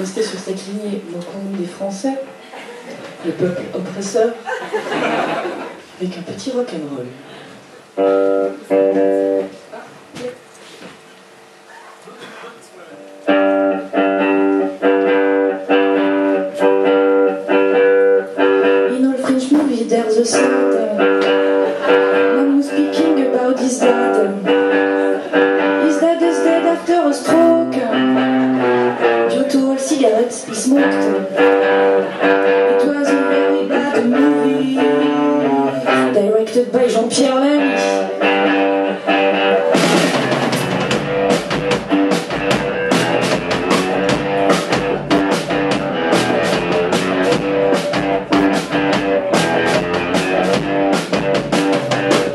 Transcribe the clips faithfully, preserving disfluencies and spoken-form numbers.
rester sur cette lignée, montrons-nous des Français, le peuple oppresseur, avec un petit rock'n'roll. You know, French movie, there's a sad. No one speaking about his dad. After a stroke, due to all cigarettes he smoked, it was a very bad movie, directed by Jean-Pierre Lamy.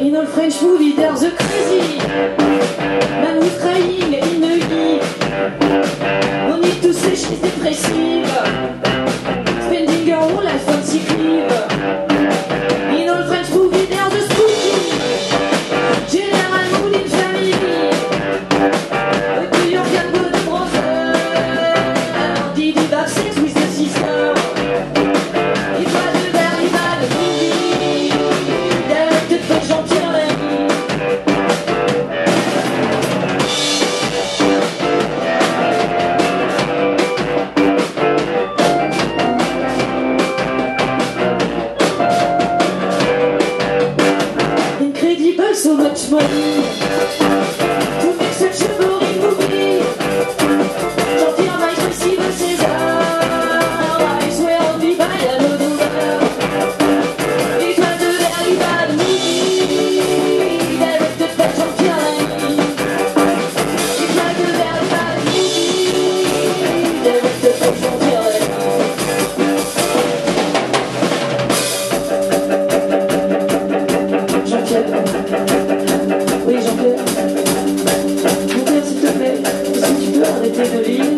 In all French movies there's a crazy man who's crying in a heap. No need to say she's depressive, spending her whole life on sick leave. In all French movies there's a spooky General Moulin family, a New York and good brother, did he have sex with the sister? It was a very bad movie, directed by Jean-Pierre. So much money to make such a boring movie. Jean-Pierre might receive a César. I swear I'll be by another. It was a very bad movie, directed by Jean-Pierre Lamy. It was a very bad movie, directed by Jean-Pierre Lamy. Arrêtez de lire.